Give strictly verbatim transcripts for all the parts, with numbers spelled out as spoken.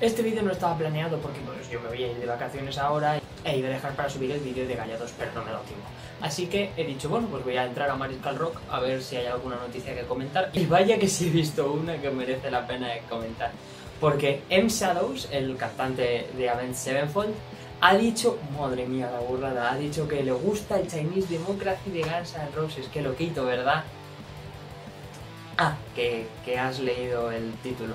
Este vídeo no estaba planeado porque pues, yo me voy a ir de vacaciones ahora e iba a dejar para subir el vídeo de Gallados, pero no me lo tengo. Así que he dicho, bueno, pues voy a entrar a Mariscal Rock a ver si hay alguna noticia que comentar. Y vaya que sí he visto una que merece la pena comentar. Porque M. Shadows, el cantante de Avenged Sevenfold, ha dicho, madre mía la burrada, ha dicho que le gusta el Chinese Democracy de Guns N' Roses. Qué loquito, ¿verdad? Ah, que, que has leído el título.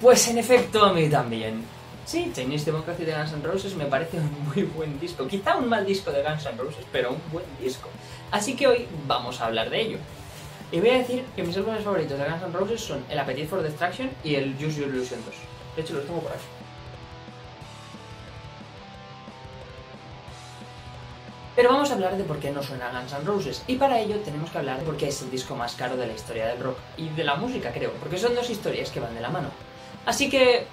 Pues en efecto, a mí también. Sí, Chinese Democracy de Guns N' Roses me parece un muy buen disco. Quizá un mal disco de Guns N' Roses, pero un buen disco. Así que hoy vamos a hablar de ello. Y voy a decir que mis álbumes favoritos de Guns N' Roses son el Appetite for Destruction y el Use Your Illusion dos. De hecho, los tengo por aquí. Pero vamos a hablar de por qué no suena Guns N' Roses, y para ello tenemos que hablar de por qué es el disco más caro de la historia del rock, y de la música creo, porque son dos historias que van de la mano. Así que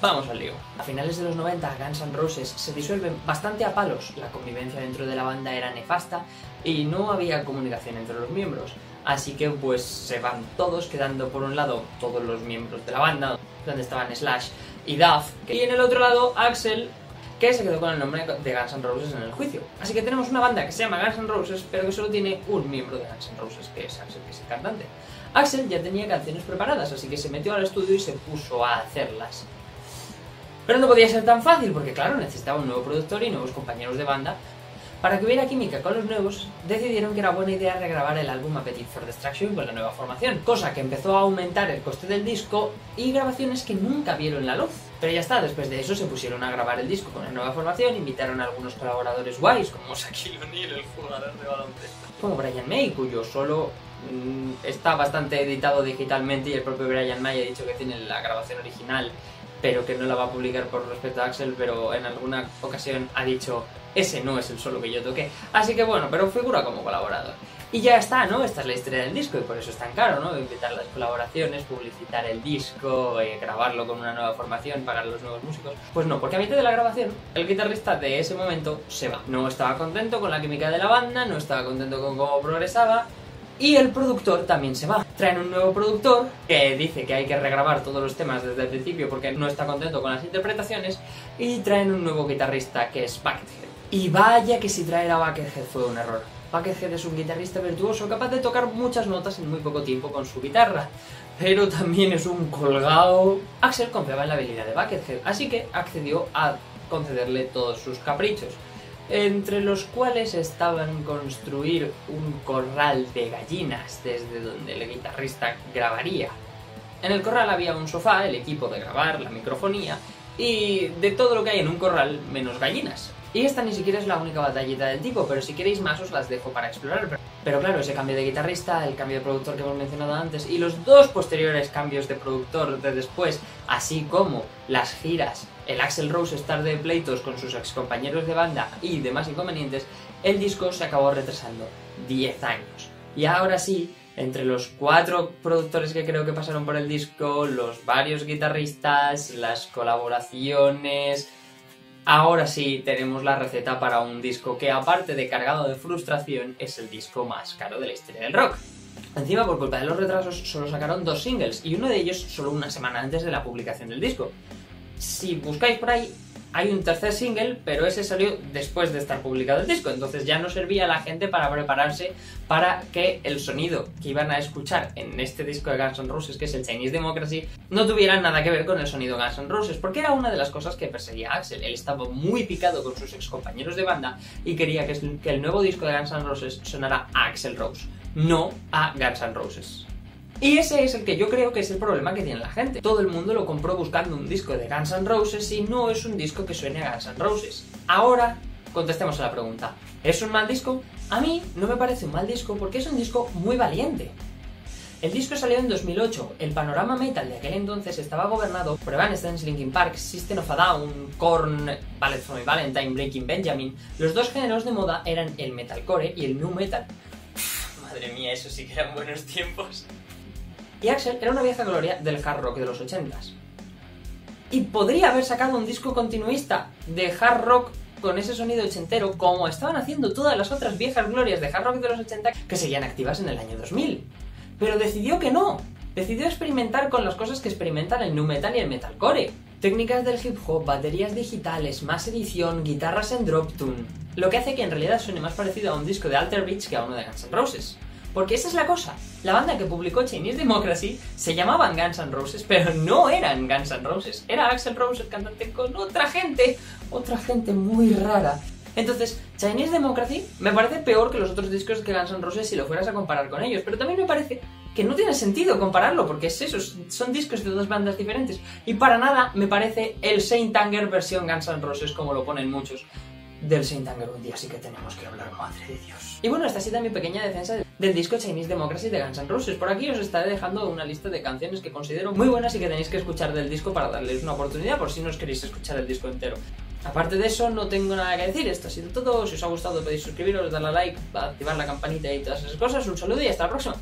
vamos al lío. A finales de los noventa, Guns N' Roses se disuelven bastante a palos, la convivencia dentro de la banda era nefasta y no había comunicación entre los miembros, así que pues se van todos, quedando por un lado todos los miembros de la banda, donde estaban Slash y Duff, y en el otro lado Axl, que se quedó con el nombre de Guns N' Roses en el juicio. Así que tenemos una banda que se llama Guns N' Roses, pero que solo tiene un miembro de Guns N' Roses, que es Axl, que es el cantante. Axl ya tenía canciones preparadas, así que se metió al estudio y se puso a hacerlas. Pero no podía ser tan fácil, porque claro, necesitaba un nuevo productor y nuevos compañeros de banda. Para que hubiera química con los nuevos, decidieron que era buena idea regrabar el álbum Appetite for Destruction con la nueva formación, cosa que empezó a aumentar el coste del disco y grabaciones que nunca vieron la luz. Pero ya está, después de eso se pusieron a grabar el disco con la nueva formación, invitaron a algunos colaboradores guays, como Shaquille O'Neal, el jugador de baloncesto, como Brian May, cuyo solo mmm, está bastante editado digitalmente, y el propio Brian May ha dicho que tiene la grabación original, pero que no la va a publicar por respeto a Axl, pero en alguna ocasión ha dicho, ese no es el solo que yo toqué. Así que bueno, pero figura como colaborador. Y ya está, ¿no? Esta es la historia del disco y por eso es tan caro, ¿no? Invitar las colaboraciones, publicitar el disco, eh, grabarlo con una nueva formación, pagar a los nuevos músicos. Pues no, porque a mitad de la grabación el guitarrista de ese momento se va. No estaba contento con la química de la banda, no estaba contento con cómo progresaba, y el productor también se va. Traen un nuevo productor que dice que hay que regrabar todos los temas desde el principio porque no está contento con las interpretaciones, y traen un nuevo guitarrista que es Buckethead. Y vaya que si traer a Buckethead fue un error. Buckethead es un guitarrista virtuoso capaz de tocar muchas notas en muy poco tiempo con su guitarra, pero también es un colgado. Axl confiaba en la habilidad de Buckethead, así que accedió a concederle todos sus caprichos, entre los cuales estaban construir un corral de gallinas desde donde el guitarrista grabaría. En el corral había un sofá, el equipo de grabar, la microfonía y de todo lo que hay en un corral menos gallinas. Y esta ni siquiera es la única batallita del tipo, pero si queréis más os las dejo para explorar. Pero claro, ese cambio de guitarrista, el cambio de productor que hemos mencionado antes y los dos posteriores cambios de productor de después, así como las giras, el Axl Rose estar de pleitos con sus excompañeros de banda y demás inconvenientes, el disco se acabó retrasando diez años. Y ahora sí, entre los cuatro productores que creo que pasaron por el disco, los varios guitarristas, las colaboraciones, ahora sí tenemos la receta para un disco que, aparte de cargado de frustración, es el disco más caro de la historia del rock. Encima, por culpa de los retrasos, solo sacaron dos singles, y uno de ellos solo una semana antes de la publicación del disco. Si buscáis por ahí, hay un tercer single, pero ese salió después de estar publicado el disco, entonces ya no servía a la gente para prepararse para que el sonido que iban a escuchar en este disco de Guns N' Roses, que es el Chinese Democracy, no tuviera nada que ver con el sonido Guns N' Roses, porque era una de las cosas que perseguía Axl. Él estaba muy picado con sus excompañeros de banda y quería que el nuevo disco de Guns N' Roses sonara a Axl Rose, no a Guns N' Roses. Y ese es el que yo creo que es el problema que tiene la gente. Todo el mundo lo compró buscando un disco de Guns N' Roses y no es un disco que suene a Guns N' Roses. Ahora, contestemos a la pregunta. ¿Es un mal disco? A mí no me parece un mal disco porque es un disco muy valiente. El disco salió en dos mil ocho. El panorama metal de aquel entonces estaba gobernado por Evanescence, Linkin Park, System of a Down, Korn, Bullet for My Valentine, Breaking Benjamin. Los dos géneros de moda eran el metalcore y el nu metal. Pff, madre mía, eso sí que eran buenos tiempos. Y Axl era una vieja gloria del hard rock de los ochentas. Y podría haber sacado un disco continuista de hard rock con ese sonido ochentero, como estaban haciendo todas las otras viejas glorias de hard rock de los ochenta que seguían activas en el año dos mil. Pero decidió que no. decidió experimentar con las cosas que experimentan el nu metal y el metalcore. Técnicas del hip hop, baterías digitales, más edición, guitarras en drop tune. Lo que hace que en realidad suene más parecido a un disco de Alter Bridge que a uno de Guns N' Roses. Porque esa es la cosa, la banda que publicó Chinese Democracy se llamaban Guns N' Roses, pero no eran Guns N' Roses, era Axl Rose el cantante con otra gente, otra gente muy rara. Entonces, Chinese Democracy me parece peor que los otros discos de Guns N' Roses si lo fueras a comparar con ellos, pero también me parece que no tiene sentido compararlo, porque es eso, son discos de dos bandas diferentes, y para nada me parece el Saint Anger versión Guns N' Roses como lo ponen muchos. Del Saint Anger un día sí que tenemos que hablar, madre de Dios. Y bueno, esta ha sido mi pequeña defensa del disco Chinese Democracy de Guns N' Roses. Por aquí os estaré dejando una lista de canciones que considero muy buenas y que tenéis que escuchar del disco para darles una oportunidad por si no os queréis escuchar el disco entero. Aparte de eso, no tengo nada que decir. Esto ha sido todo. Si os ha gustado podéis suscribiros, darle a like, activar la campanita y todas esas cosas. Un saludo y hasta la próxima.